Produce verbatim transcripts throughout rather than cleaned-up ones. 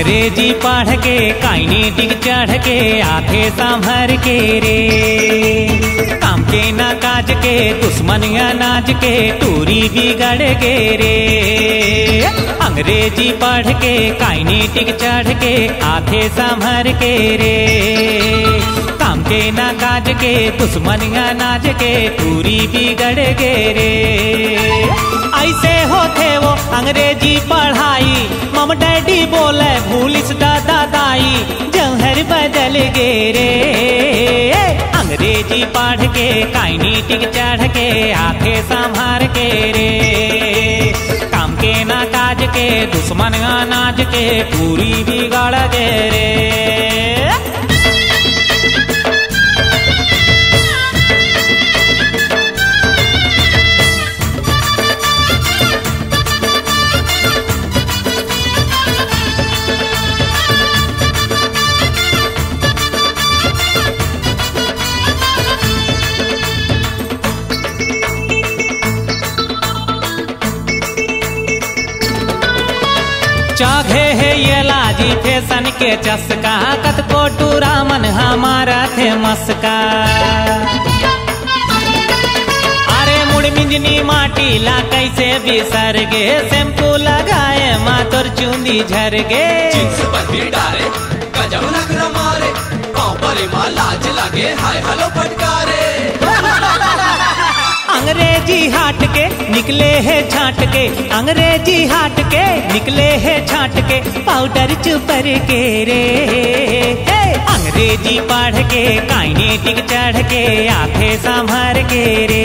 अंग्रेजी पढ़ के काइनेटिक चढ़ के आखे संभर के रे, काम के ना काज के दुश्मन अनाज के टूरी बिगड़ के रे। अंग्रेजी पढ़ के काइनेटिक चढ़ के आखे संभर के रे, काम के ना काज के दुश्मन अनाज के टूरी बिगड़ के रे। ऐसे होते वो अंग्रेजी पढ़ाई, मम डैडी बोले भूलिस दादा दाई, जौहर बदल गे रे। अंग्रेजी पढ़ के काइनेटिक चढ़ के आखे संभार के रे, काम के ना काज के दुश्मन अनाज के पूरी बिगड़ गे रे। चाघे है ये लाजी फैशन के चस्का, कतको टूरा मन हमारा थे मस्का। अरे मुड़ मिंजनी माटी ला कैसे बिसर गे, शैम्पू लगाए मातोर चूंदी झर गे। जींस पर भी डारे गजब नखरा मारे, पाँव पर माँ लाज लगे हाय हलो फटकारे। अंग्रेजी हाट के निकले है छाट के, अंग्रेजी हाट के निकले है छाट के पाउडर चुपर के रे। अंग्रेजी पढ़ के काइनेटिक चढ़ के आखे संभर के रे,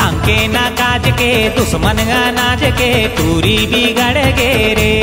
काम के ना काज के दुश्मन अनाज के टूरी बिगड़ के रे।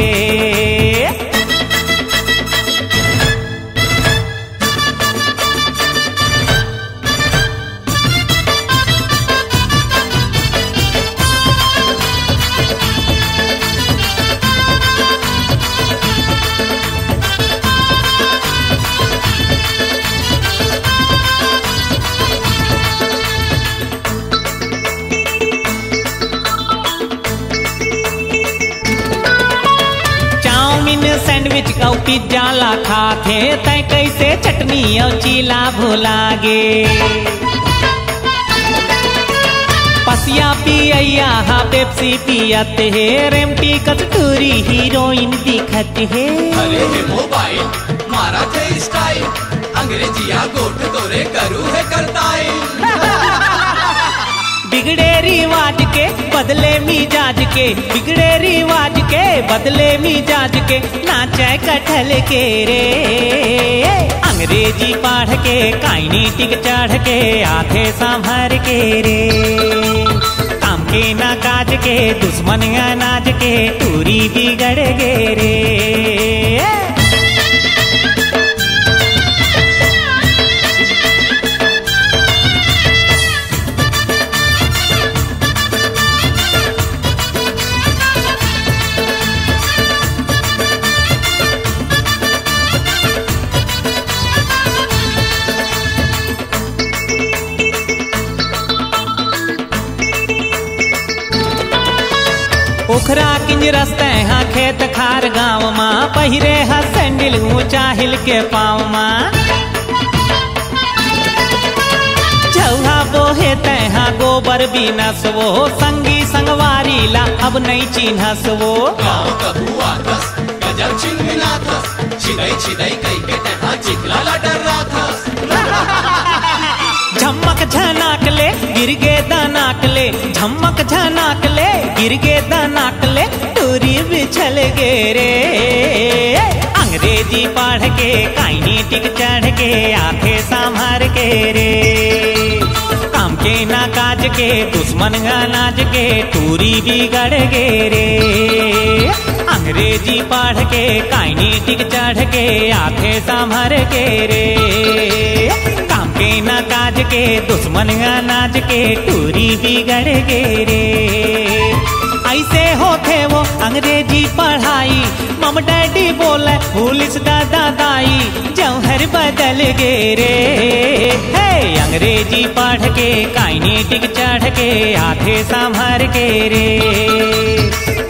सैंडविच का पिज्जा ला खाथे, तय कैसे चटनी और चीला भुला गे। पसिया पिया हा पेप्सी पियत है, रेमटी कस्तूरी हीरोइन दिखत है। अरे हे मोबाइल मारा थे स्टाइल, अंग्रेजिया गोट तोरे करू है करताई। बिगड़े रिवाज के बदले मिजाज के, बिगड़े रिवाज के बदले मिजाज के नाचे कटहल के रे। अंग्रेजी पढ़ के काइनेटिक चढ़ के आखे संभर के रे, काम के ना काज के दुश्मन अनाज के टूरी बिगड़ गे रे। ओखरा किंज रस्ते हाँ खेत खार गाँव माँ, पहिरे हा सैंडल ऊंचा हिल के पाँव माँ। जौहा बोहे तैहा गोबर भी नसवो, संगी संगवारी ला अब नहीं चिन्हसवो। गाँव कबू आतस गजब चिन्हना थस, छिदै छिदै कई के तैहा चिखला ला डर रहा थस। झमक झनाकले गिरगे दनाकले, झमक झनाकले गिरगे दनाकले टूरी बिछल गे रे। अंग्रेजी पढ़ के काइनेटिक चढ़ के आखे संभर के रे, काम के ना काज के दुश्मन अनाज के टूरी बिगड़ गे रे। अंग्रेजी पढ़ के काइनेटिक चढ़ के आखे संभर के रे, काम के ना काज के दुश्मन अनाज के टूरी बिगड़ गे रे। ऐसे होते वो अंग्रेजी पढ़ाई, मम डैडी बोले भूलिस दादा दाई, जौहर बदल गे रे। हे अंग्रेजी पढ़ के काइनेटिक चढ़ के आखे संभर के रे,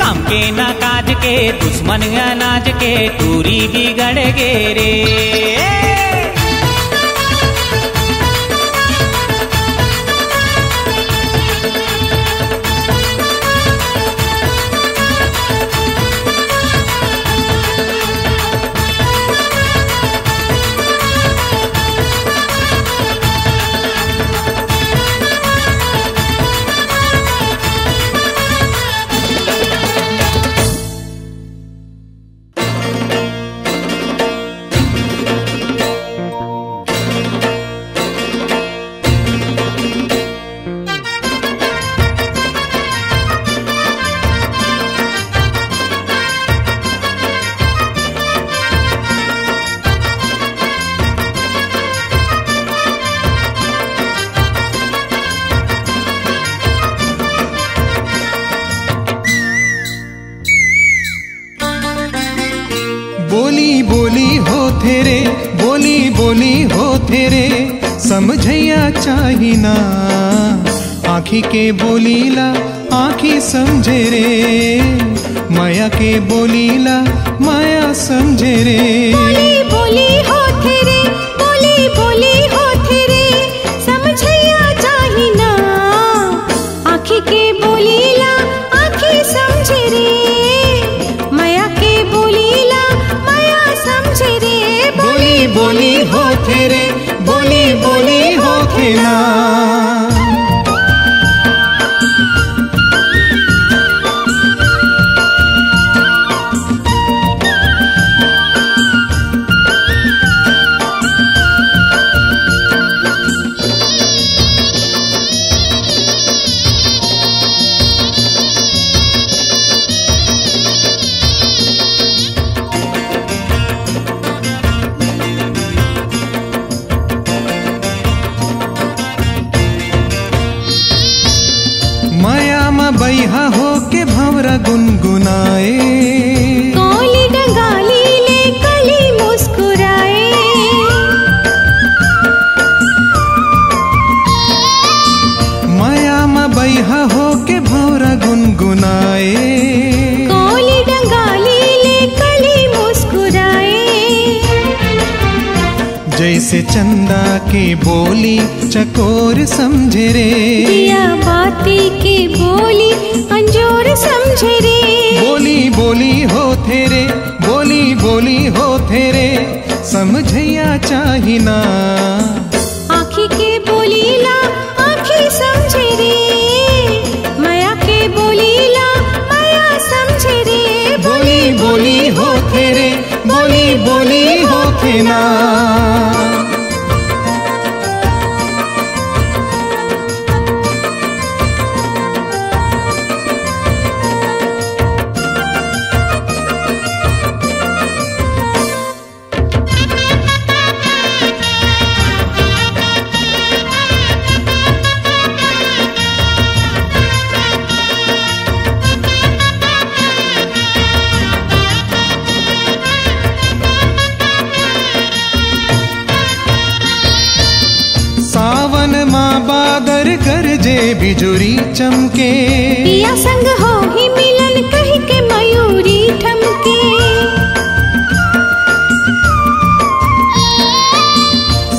काम के ना काज के के दुश्मन अनाज के टूरी बिगड़ गे रे। बोली बोली हो तेरे, बोली बोली हो तेरे, समझैया चाही ना, आँखी के बोलीला आँखी समझे रे, माया के बोलीला माया समझे रे। बोली बोली हो तेरे, बोली बोली हो तेरे, समझैया चाही ना, आँखी के बोलीला आँखी समझे रे, माया के बोलीला माया समझे रे। बोली बोली हो तेरे, बोली बोली हो तेरा। बैहा हो के भंवरा गुनगुनाए, काली डंगाली ले कली मुस्कुराए, माया माँ बैहा हो के भंवरा गुनगुनाए, काली डंगाली ले कली मुस्कुराए। जैसे चंदा की बोली चकोर समझे रे, दिया बाती की बोली अंजोर समझे रे। बोली बोली हो तेरे, बोली बोली हो तेरे, समझैया चाही ना, आँखी के बोलीला आँखी समझे रे, माया के बोलीला माया समझे रे। बोली बोली हो तेरे, बोली बोली हो तेना। बिजुरी चमके, पिया संग हो ही मिलन कह के मयूरी ठमके,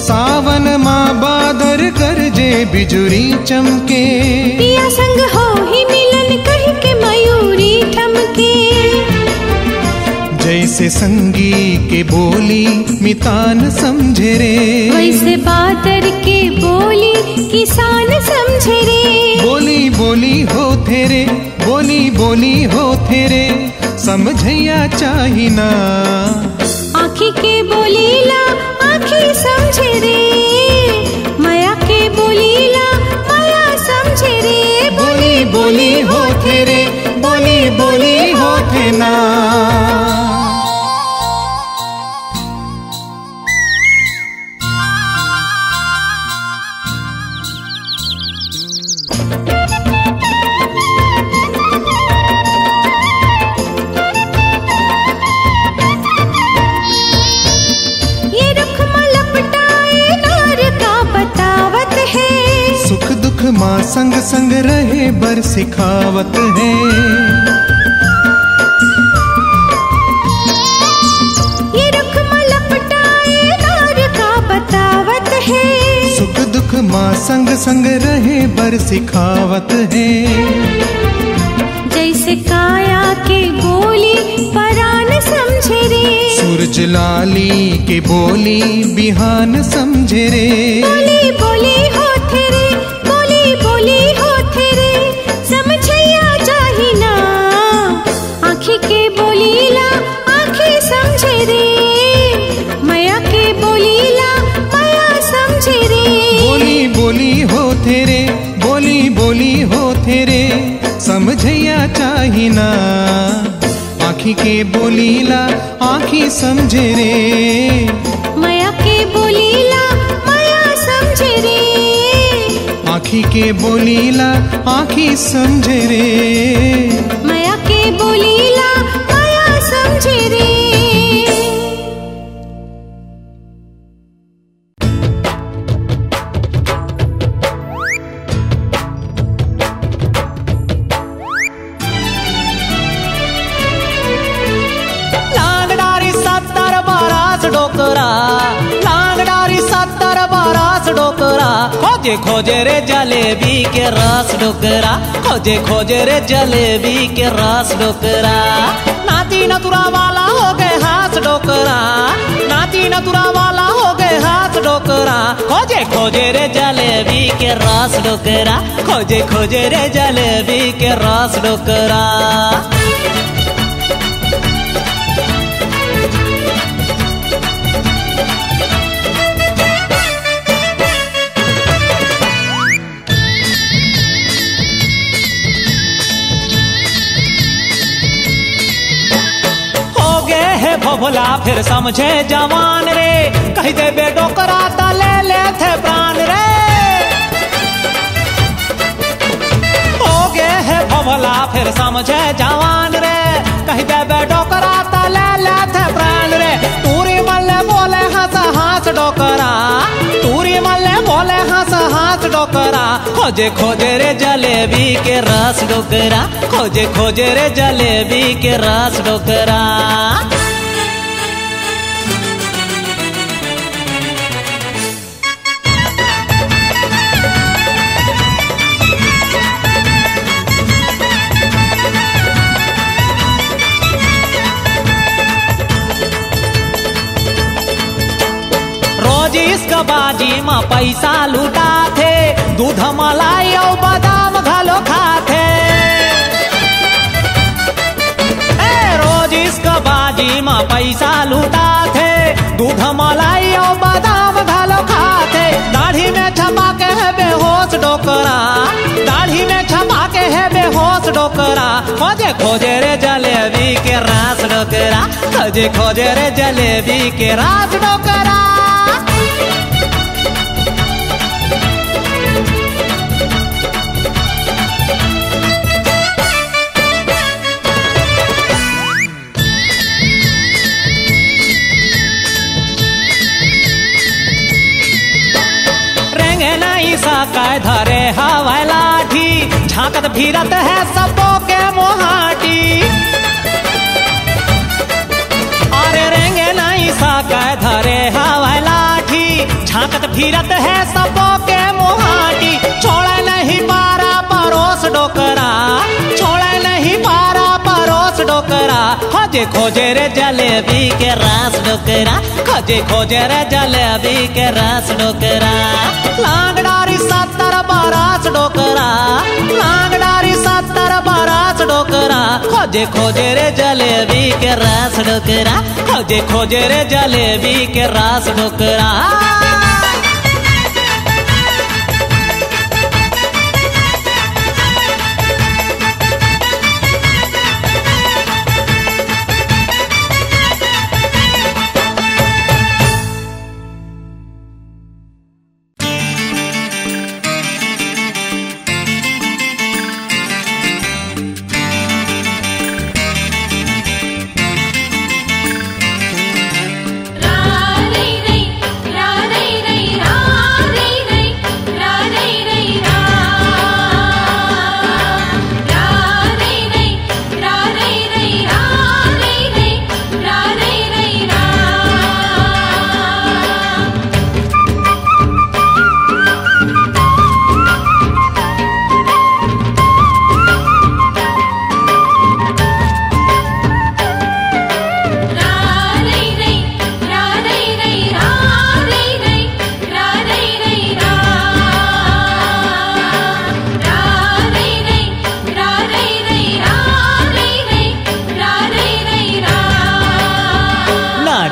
सावन माँ बादर गरजे बिजुरी चमके, पिया संग हो ही मिलन कह के मयूरी ठमके। जैसे संगी के बोली मितान समझे रे, वैसे बादर के बोली किसान समझे रे। बोली बोली हो तेरे, बोली बोली हो तेरे, समझैया चाही ना, आँखी के बोलीला आँखी समझे रे, माया के बोलीला माया समझे रे। बोली बोली हो तेरे, बोली बोली हो तेना। माँ संग संग रहे बर सिखावत है, संग रहे बर सिखावत है। जैसे काया के बोली परान समझे रे, सूरज लाली के बोली बिहान समझे रे। बोली बोली हो तेरे, बोली बोली हो तेरे, समझिया जाहि ना, आँखी के बोली ला आँखी समझे रे। बोली हो तेरे, बोली बोली हो तेरे, समझैया चाही ना, आँखी के बोलीला आँखी समझे रे। माया के बोलीला माया समझे रे, आँखी के बोलीला आँखी समझे रे। माया के बोलीला माया समझे रे। खोजे खोजे रे जलेबी के रस डोकरा, खोजे खोजे रे जलेबी के रस डोकरा। नाती नतुरा वाला हो गए हाथ डोकरा, नाती नतुरा वाला हो गए हाथ डोकरा। खोजे खोजे रे जलेबी के रस डोकरा, खोजे खोजे रे जलेबी के रस डोकरा। भोला फिर समझे जवान रे, कही दे बे डोकरा ता ले लेते प्राण रे। हो गए है भोला फिर समझे जवान रे, कही दे बे डोकरा ता ले लेते प्राण रे। तूरी मल्ले बोले हंस हाथ डोकरा, तूरी मल्ले बोले हंस हाथ डोकरा। खोजे खोजे रे जलेबी के रस डोकरा, खोजे खोजे रे जलेबी के रस डोकरा। बाजी माँ पैसा लूटा थे, दूध मलाई और बादाम घालो खाते। रोज इसका बाजी माँ पैसा लूटा थे, दूध मलाई और बादाम घालो खाते। दाढ़ी में छपा के है बेहोश डोकरा, दाढ़ी में छपा के है बेहोश डोकरा। खोजे खोजे रे जलेबी के रस डोकरा, खोजे खोजे रे जलेबी के रस डोकरा। काय धरे हवाई लाठी, झांकत भीरत है सबों के मोहाटी। अरे रेंगे नहीं सा काय धरे हवाई लाठी, झांकत भीरत है सबों के मोहाटी। छोड़े नहीं पारा परोस डोकरा, छोड़े नहीं पारा परोस डोकरा। खोजे खोजे रे जलेबी के रस डोकरा, खोजे खोजे रे जलेबी के रस डोकरा। लांगड़ारी सत्तर बारास डोकरा, लांगड़ारी सत्तर बारास डोकरा। खोजे खोजे रे जलेबी के रस डोकरा, खोजे खोजे रे जलेबी के रस डोकरा।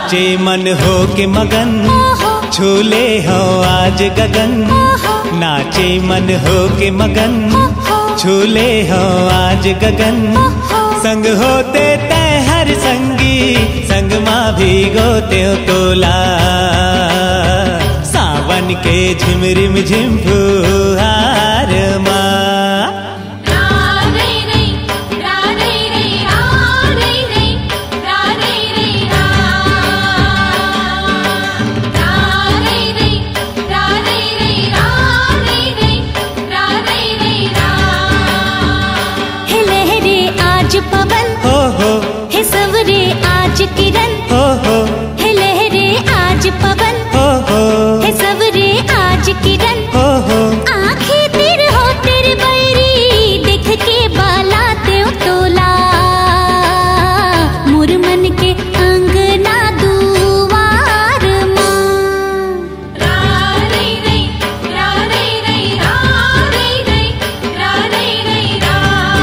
नाचे मन हो के मगन, झूले हो आज गगन। नाचे मन हो के मगन, झूले हो आज गगन। संग होते तय हर संगी, संग माँ भिगोते हो तोला। सावन के झिमरिम झिम फुहार माँ। किरण हो हो है लहरे आज पवन हो हो है सवरे आज किरण हो हो। आँखें तेरे हो तेरे बैरी, देख के बाला ते तोला। मुरमन के अंगना दुआर माँ। रा रे रे रा रे रे रा रे रे रा रे रे रा।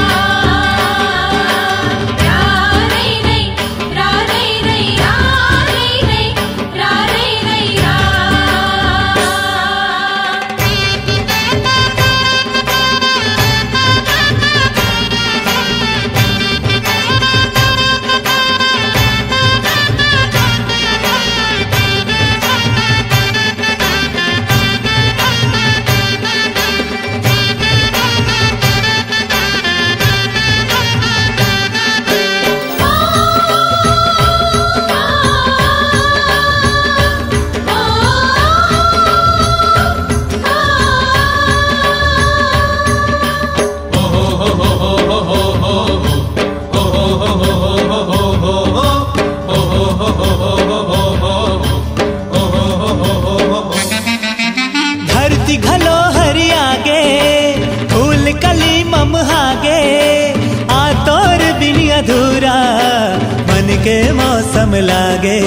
के मौसम लागे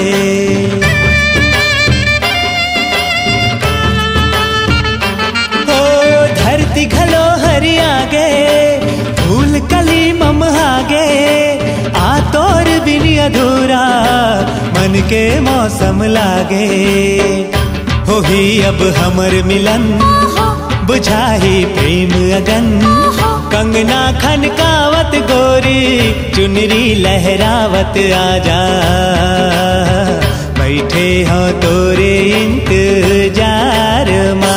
हो धरती घलो हरिया गे, फूल कली मम हागे। आ तोर बिन अधूरा मन के मौसम लागे। हो ही अब हमर मिलन, बुझाही प्रेम अगन। कंगना खनकावत गोरी, चुनरी लहरावत आजा। बैठे हो तोरे इंतजार माँ।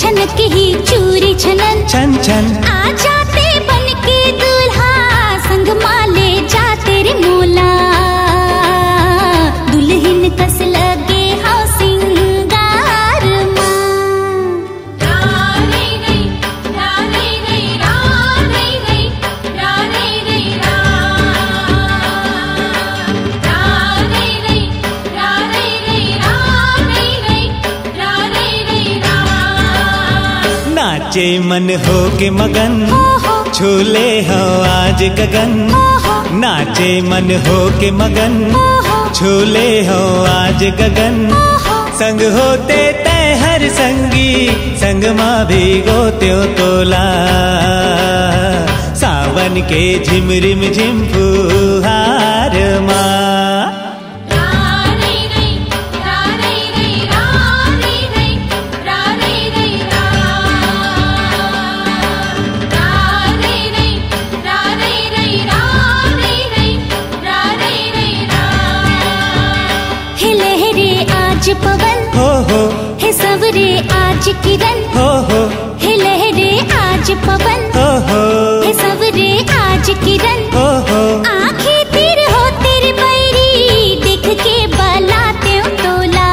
छनक ही चूरी छनन छन छन। आ जाते बन के दूल्हा, संग माले जा तेरे मोला। दुल्हन कस लगे हाउ सिंगार माँ। रा रे रे रा रे रे रा रे रे रा रे रे रा। रा रे रे रा रे रे रा रे रे रा रे रे रा। नाचे मन हो के मगन, झूले हो आज गगन। नाचे मन हो के मगन, झूले हो आज गगन। संग होते तय हर संगी संग माँ भिगो त्यो तोला। सावन के झिम रिम झिम फुहार माँ पवन हो हो हे सवरे आज किरण हो हो हे लहरे आज पवन हो हो हे सवरे आज किरण हो हो। आंखें तेरे हो तेरे पैरी देख के बलाते तोला।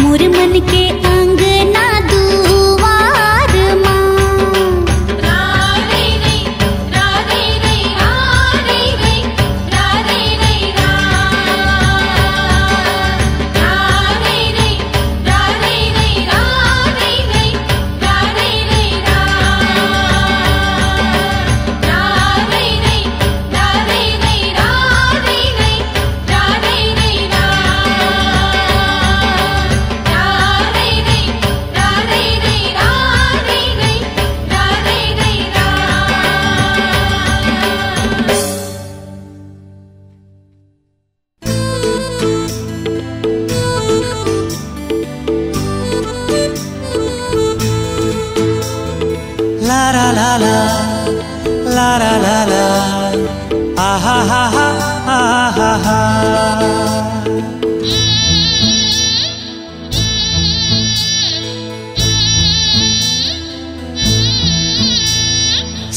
मोर मन के अंगना दुआर माँ रारी रई रारी रई रारी रई रारी रई रा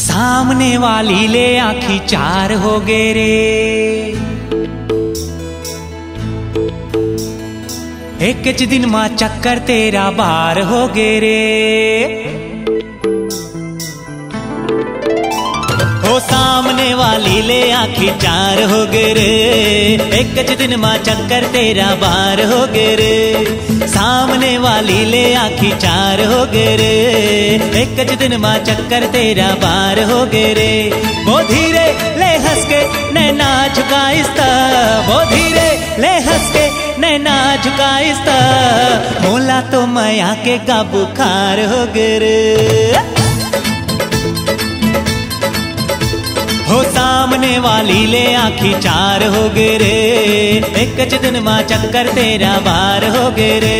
सामने वाली ले आँखी चार हो गए रे। एक च दिन माँ चक्कर तेरा बार हो गए रे। हो सामने वाली ले आँखी चार हो गए रे। एक च दिन माँ चक्कर तेरा बार हो गए रे। सामने वाली ले आँखी चार हो गए रे। एक ज दिन माँ चक्कर तेरा बार हो गए रे। वो धीरे ले हंस के नैना झुका इस्ता। वो धीरे ले हंस के नैना झुका इस्ता। बोला तो मैं आके का बुखार हो गए रे। हो सामने वाली ले आँखी चार हो गए रे। एक च दिन माँ चक्कर तेरा बार हो गए रे।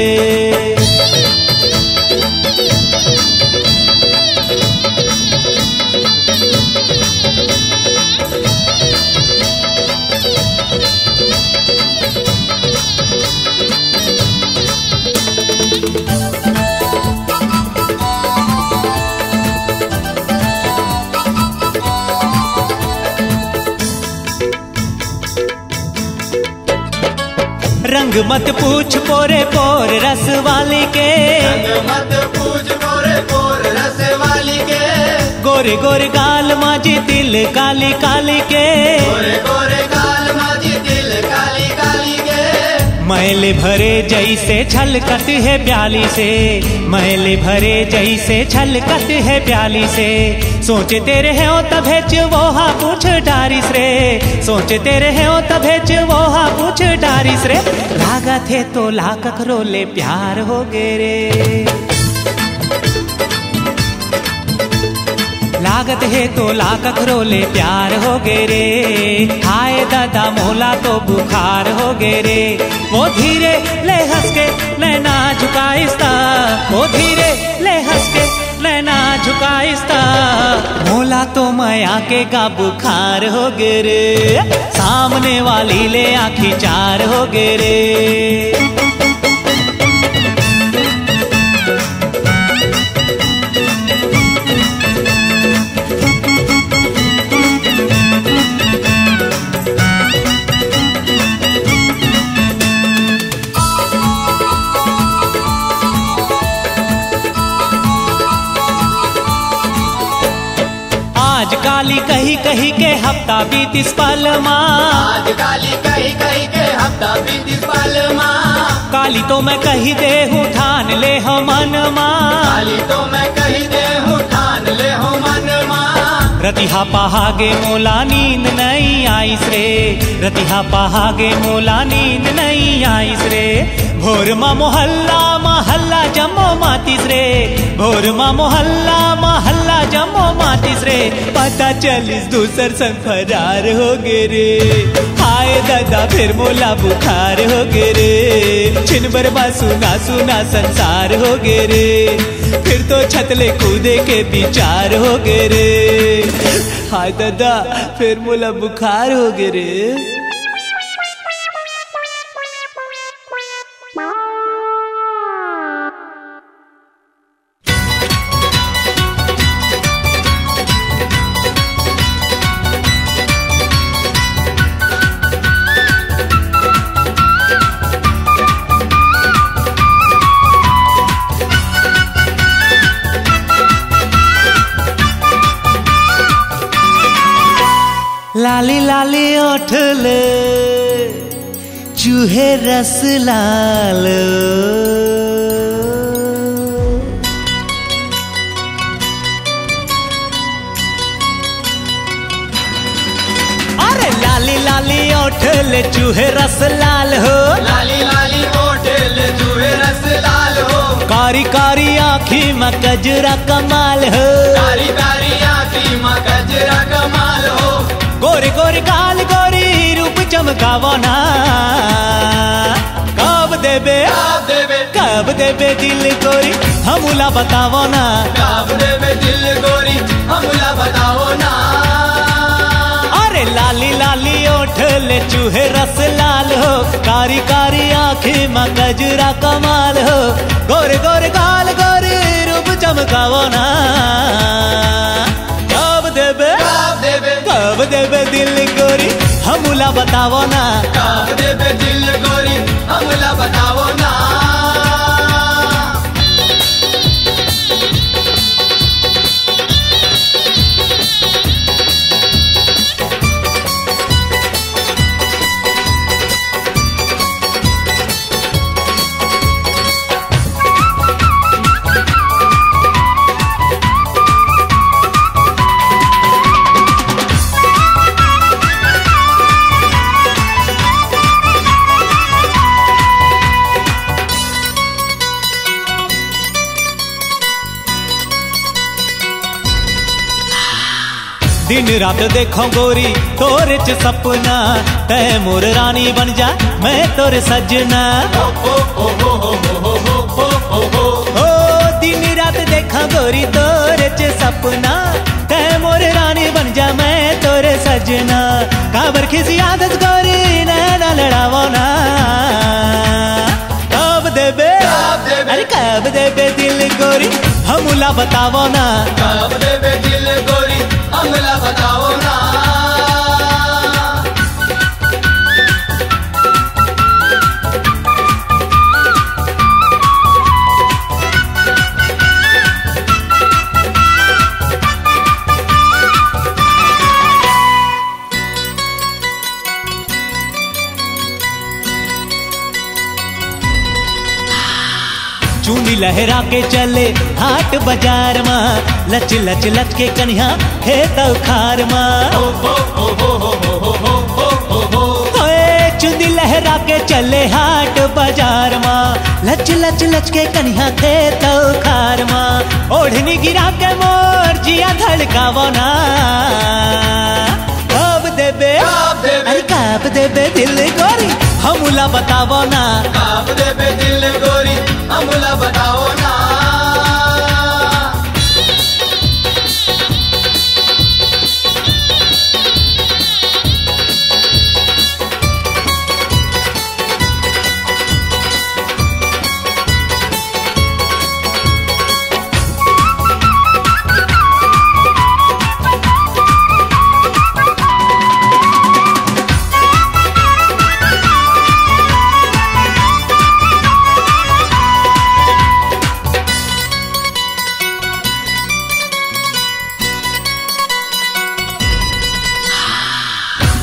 रंग मत पूछ पोरे पोर रस वाली के। रंग मत पूछ पोरे पोर रस वाली के। गोरे गोरे गाल माजी दिल काली काली के। गोरे गोरे गाल माजी दिल काली काली के। मैले भरे जैसे छलकत है प्याली से। मैले भरे जैसे छलकत है प्याली से। सोचे तेरे हैं ओ तभेच वो हा पूछ डारिस रे। सोचे तेरे हैं ओ तभेच वो हा पूछ डारिस रे। लागा थे तो लाकक रोले प्यार हो गए रे। लागत है तो लाकक रोले प्यार हो गए रे। हाय दादा मोला तो बुखार हो गए रे। वो धीरे ले हंस के नैना झुकाइस्ता। वो धीरे ले हंस के नैना झुकाइस्ता। भोला तो मैं आके का बुखार हो गए रे। सामने वाली ले आँखी चार हो गए रे। काली कही कही के हफ्ता बीतीस पलमा। आज काली कही कही के हफ्ता बीतीस पलमा। काली तो मैं कही दे हूँ ठान ले हो मनमा। काली तो मैं कही दे हूँ ठान ले हो मनमा। रतिहा पहागे मोला नींद नहीं आईस रे, रतिहा पहागे मोला नींद नहीं आईस रे। भोर मा मोहल्ला महल्ला जमो मातिस रे, भोर मा मोहल्ला महल्ला जमो मातिस रे। पता चलिस दूसर संग फरार हो गे रे, हाय दादा फिर मोला बुखार हो गे रे। छिन बरबा सुना सुना संसार हो गे रे, फिर तो छतले कूदे के विचार हो गए रे। हाय दादा फिर मोला बुखार हो गए रे। लाली लाली ओठले चूहे रस लाल, अरे लाली लाली ओठले चूहे रस लाल हो, लाली लाली ओठले चूहे रस लाल हो। कारी कारी आँखी में कजरा कमाल हो, कारी कारी आँखी में कजरा कमाल हो। गोरी गोरी गाल गोरी रूप चमकावो ना, कब देबे कब देबे दिल गोरी हमला बतावो ना, कब देबे दिल गोरी हमला बतावो ना। अरे लाली लाली ओठले चूहे रस लाल हो, कारी कारी आँखी में गजरा कमाल हो। गोरे गोरे गाल गोरी रूप चमकावो ना, कब देबे दिल गोरी हमला बतावो ना, कब देबे दिल गोरी हमला बतावो ना। दिन रात देखो गोरी तोरे च सपना, तै मोर रानी बन जा मैं तोरे सजना। ओ दिन रात देखो गोरी तोरे च सपना, तै मोर रानी बन जा मैं तोरे सजना। काबर किसी आदत गोरी नैना लड़ावो ना, कब देबे अरे कब देबे दिल गोरी हमला बतावो ना, कब देबे दिल गोरी हमला बताओ ना। चूनी लहरा के चले हाट बाजार माँ, लच लच लच के कन्या खेत उखार माँ। चूनी लहरा के चले हाट बाजार माँ, लच लच लच के कन्या खेत उखार माँ। ओढ़नी गिरा के मोर जिया धड़कावो ना, कब देबे अरे कब देबे दिल गोरी हमला बतावो ना, कब देबे दिल गोरी हमला बताओ ना।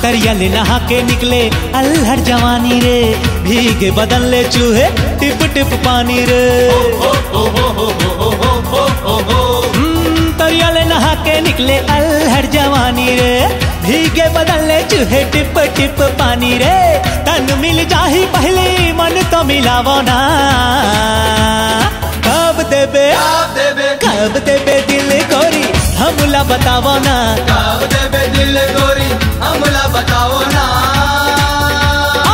दरिया ले नहा के निकले अल्हड़ जवानी रे, भीगे बदन ले चूहे टिप टिप पानी रे। दरिया ले नहा के निकले अल्हड़ पानी रे, भीगे बदन ले चूहे टिप टिप पानी रे। तन मिल जाही पहले मन तो मिलावो ना, कब देबे कब देबे दिल गोरी हमला बतावो ना, कब देबे दिल गोरी हमला बतावो ना।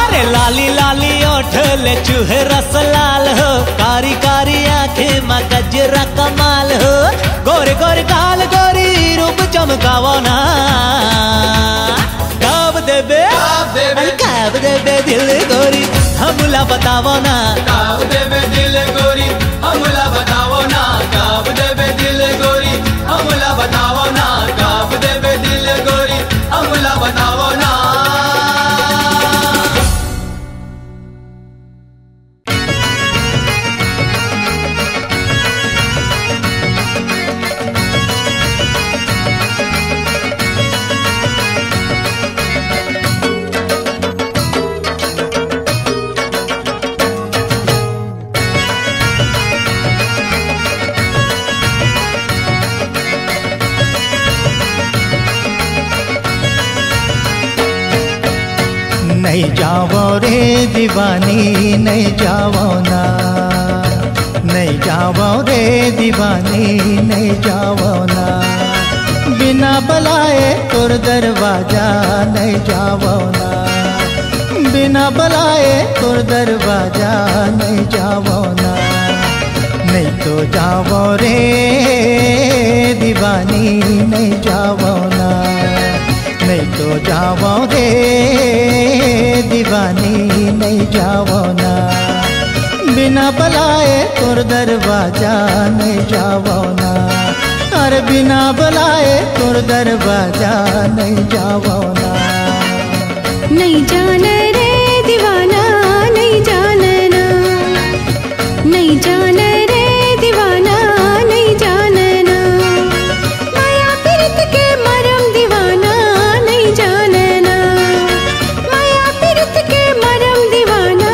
अरे लाली लाली ओठले चूहे रस लाल हो, कारी कारी आंखें मगजरा कमाल हो, गोरे गोरे काल गोरी रूप चमकावो ना, कब देबे कब देबे दिल गोरी हमला बतावो ना, कब देबे दिल गोरी हमला बतावो ना, कब देबे दिल गोरी हमला बतावो ना, कब देबे दिल गोरी हमला बतावो ना। नहीं जाओ रे दीवानी नहीं जाओ ना, नहीं जाओ रे दीवानी नहीं जाओ ना, बिना बुलाए तोर दरवाजा नहीं जाओ ना, बिना बुलाए तोर दरवाजा नहीं जाओ ना। नहीं तो जाओ रे दीवानी नहीं जाओ ना, नहीं तो जाओ रे दीवानी नहीं जाओ ना, बिना बुलाए तोर दरवाजा नहीं जाओ ना, अरे बिना बुलाए तोर दरवाजा नहीं जाओ ना। नहीं जाने रे दीवाना नहीं जाने ना, नहीं जाने रे दीवाना नहीं जाने ना, माया फिरत के मरम दीवाना नहीं जाने ना, माया फिरत के मरम दीवाना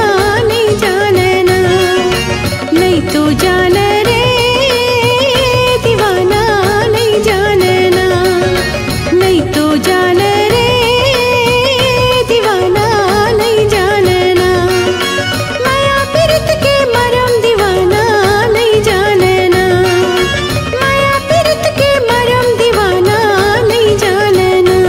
नहीं जाने ना। नहीं तो जाने रे दीवाना नहीं जाने ना, नहीं तो जाने रे दीवाना नहीं जाने ना, माया फिरत के मरम दीवाना नहीं जाने ना, माया फिरत के मरम दीवाना नहीं जाने ना।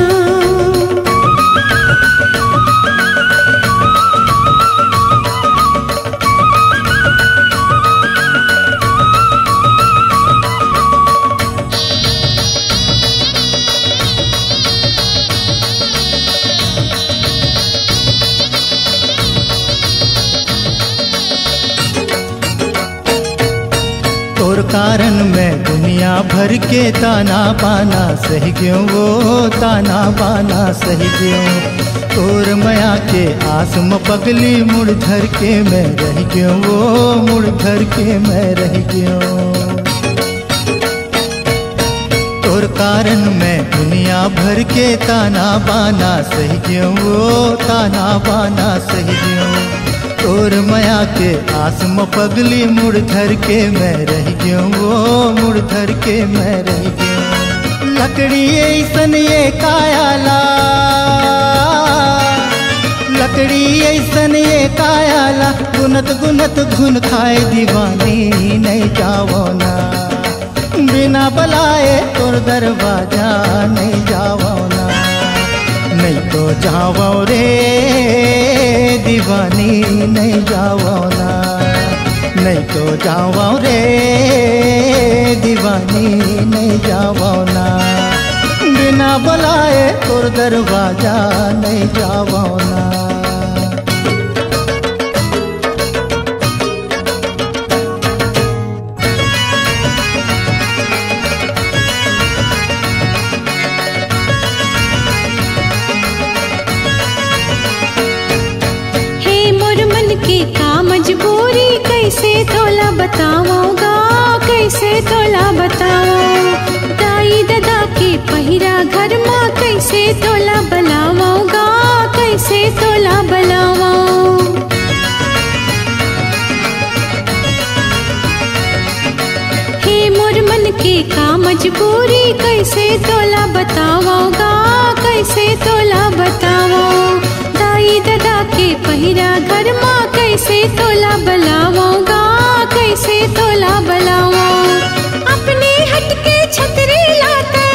तोर कारण मैं दुनिया भर के ताना बाना सही क्यों, वो ताना बाना सही क्यों, तोर माया के आसम पगली मुड़ धर के मैं रह क्यों, वो मुड़ धर के मैं रह क्यों। तोर कारण मैं दुनिया भर के ताना बाना सही क्यों, वो ताना बाना सही क्यों, तोर माया के आसम पगली मुड़ धर के मैं रह गयो, वो मुड़ धर के मैं रह गयो। लकड़ी ऐसन ये कायाला, लकड़ी ऐसन ये कायाला, गुनत गुनत घुन खाए दीवानी नहीं जाओ ना, बिना बुलाए तोर दरवाजा नहीं जाओ ना, नहीं तो जाओ रे दीवानी नहीं जाओ ना, नहीं तो जाओ रे दीवानी नहीं जाओ ना, बिना बुलाए तोर दरवाजा नहीं जाओ ना। मजबूरी कैसे तोला बताओगा, कैसे तोला बताओ, दाई दादा के पहिरा घर माँ कैसे तोला बलाओगा, कैसे तोला बलाओ। हे मोर मन के का मजबूरी कैसे तोला बताओगा, कैसे तोला बताओ दाई दादा के पहिरा घर माँ कैसे तोला बलाओगा, कैसे तोला बलाओ अपने हटके छतरी लाते,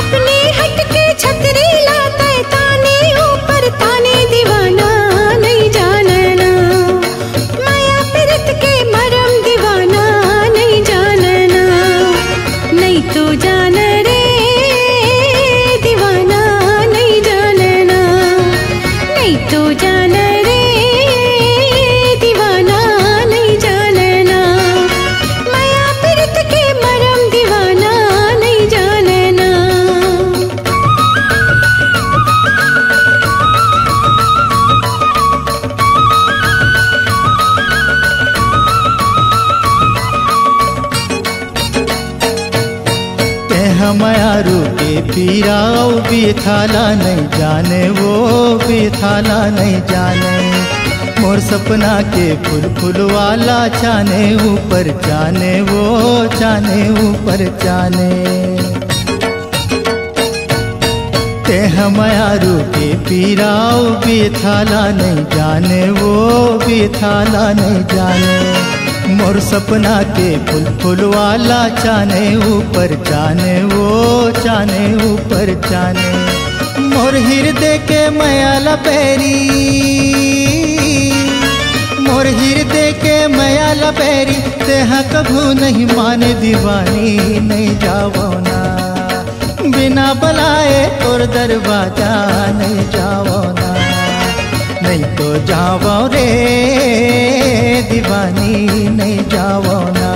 अपने हटके छतरी लाते ताने ऊपर ताने दीवाना नहीं जानना, माया पिरत के मरम दीवाना नहीं जानना, नहीं तो जान रे दीवाना नहीं जानना, नहीं तो जान रे पीराओ बिथाला नहीं जाने, वो बिथाला नहीं जाने, मोर सपना के फूल फूल वाला जाने ऊपर जाने, वो जाने ऊपर जाने, ते हमारा रूपी पीराओ बिथाला नहीं जाने, वो बिथाला नहीं जाने, मोर सपना के फूल फूल वाला जाने ऊपर जाने, वो जाने ऊपर जाने, मोर हृदय के माया लपेरी, मोर हृदय के माया लपेरी तेहा कभू नहीं माने दीवानी नहीं जाओ ना, बिना बलाए और दरवाजा नहीं जाओ ना, नहीं तो जाओ रे दीवानी नहीं जाओ ना,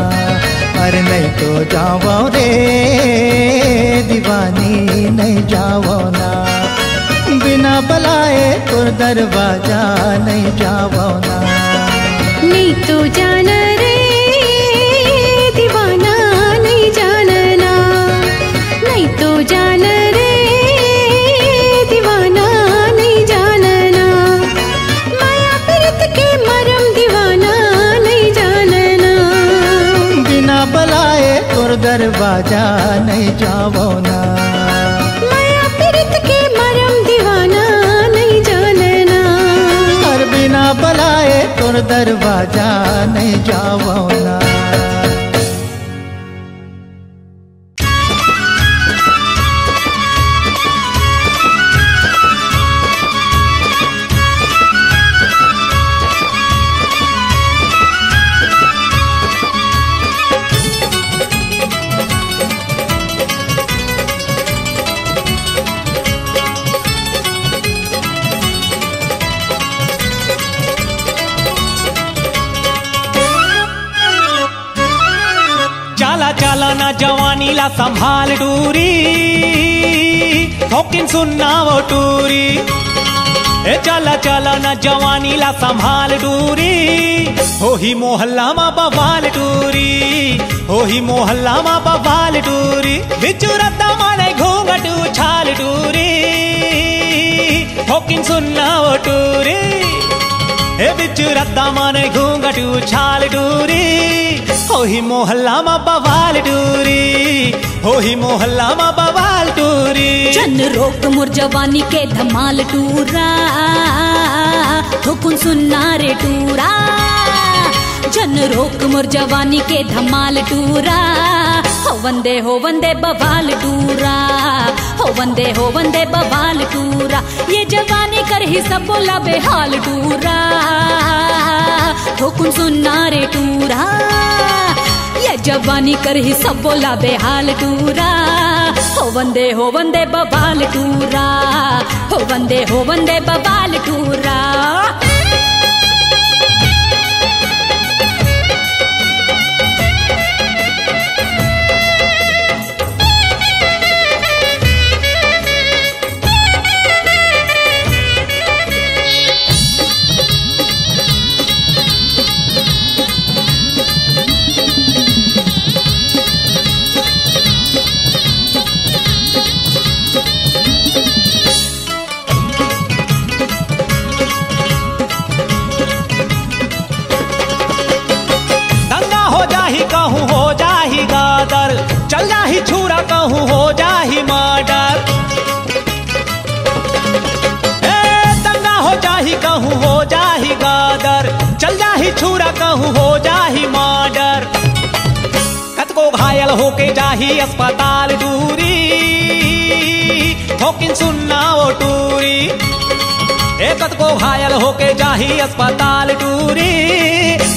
अरे नहीं तो जाओ रे दीवानी नहीं जाओ ना, बिना बुलाए तो दरवाजा नहीं जाओ ना, नहीं तो जाना रे दीवाना नहीं जानना, नहीं तो जाना रे दीवाना नहीं जानना, माया पिरत के मरम दीवाना नहीं जानना, बिना बुलाए तोर दरवाजा नहीं जाओ ना, माया पिरत के मरम दीवाना नहीं जानना, और बिना बुलाए तोर दरवाजा नहीं जाओ ना। जवानी ला संभाल डूरी होकिन सुनना वो टूरी, ए चला चला ना जवानी ला संभाल डूरी, हो ही मोहल्ला मा बवाल डूरी, हो ही मोहल्ला मा बवाल डूरी, बिचुरता माने घूंघटू छाल डूरी होकिन सुनना वो टूरी, ए बिचुरता माने घूंघटू छाल डूरी, होही मोहल्ला मा बवाल डूरी, होही मोहल्ला मा बवाल डूरी, चन रोक मोर जवानी के धमाल टूरा थोकुन सुनना रे टूरा, जन रोक मोर जवानी के धमाल टूरा, हो वंदे हो वंदे बवाल टूरा, हो वंदे हो वंदे बवाल टूरा, ये जवानी कर ही सब बोला बेहाल टूरा थोकुन सुनना रे टूरा, ये जवानी कर ही सब बोला बेहाल टूरा, हो वंदे हो वंदे बवाल टूरा, हो वंदे हो वंदे बवाल टूरा। चल जाही छुरा कहूँ हो जाही मर्डर, दंगा हो जाही कहूँ हो जाही गादर, चल जाही छुरा कहूँ हो जाही मर्डर। कतको घायल होके जाही अस्पताल दूरी, ठोकिन सुनना वो टूरी। एकत को घायल होके जाही अस्पताल टूरी,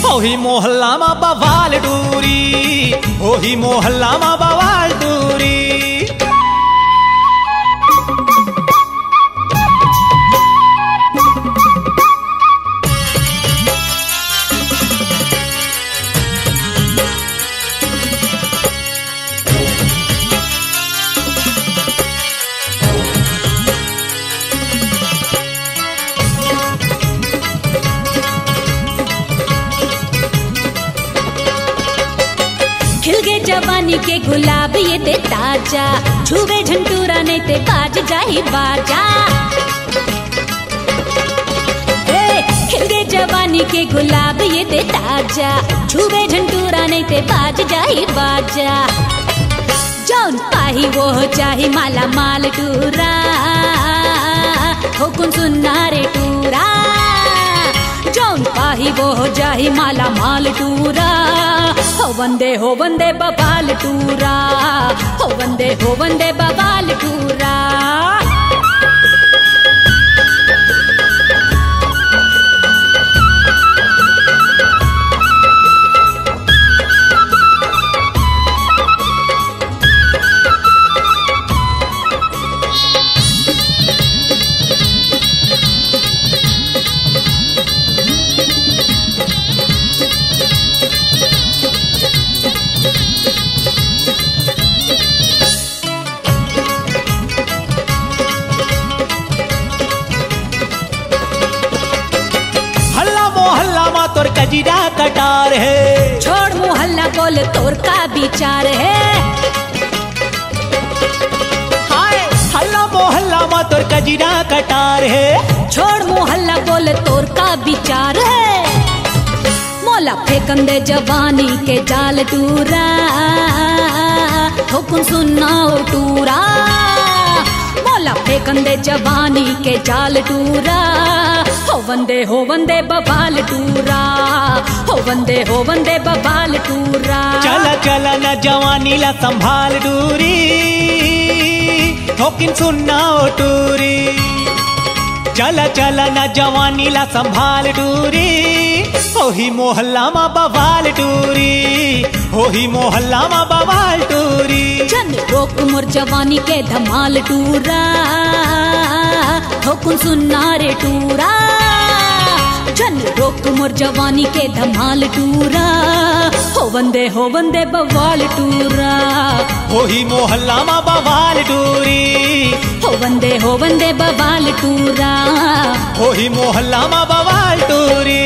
होही मोहल्ला माँ बवाल टूरी, होही मोहल्ला माँ बवाल टूरी। जवानी के गुलाब ये ते ताजा, छुबे झंटूरा नहीं ते बाज जाही बाजा। ए खिल गए जवानी के गुलाब ये ते ताजा, छुबे झंटूरा नहीं ते बाज जाही बाजा। जौन पाही वो चाही माला माल टूरा, ठोकुन सुनना रे टूरा। जौन पाही वो जाही माला माल टूरा, हो वंदे हो वंदे बवाल टूरा, हो वंदे हो वंदे बवाल टूरा। कजीरा कटार है, छोड़ मोहल्ला बोल तोर का विचार है। हाय हल्ला मोहल्ला मा तोर कजीरा कटार है, छोड़ मोहल्ला बोल तोर का विचार है। मोला फेकन दे जवानी के जाल टूरा, ठोकुन सुनाओ टूरा। मोला फेकन दे जवानी के जाल टूरा, हो वंदे हो वंदे बवाल टूरा, हो वंदे हो वंदे बवाल टूरा। चला चला न जवानी ला संभाल डूरी, ठोकिन सुनना ओ टूरी। चला चला न जवानी ला संभाल डूरी, होही मोहल्ला माँ बवाल टूरी, होही मोहल्ला माँ बवाल टूरी। चंद रोक मोर जवानी के धमाल टूरा, ठोकुन सुनना रे टूरा। जन रोक मोर जवानी के धमाल टूरा, हो वंदे हो वंदे बवाल टूरा, होही मोहल्ला माँ बवाल टूरी, हो वंदे हो वंदे बवाल टूरा, होही मोहल्ला माँ बवाल टूरी।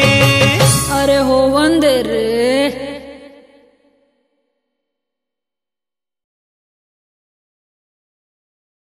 अरे हो वंदे रे।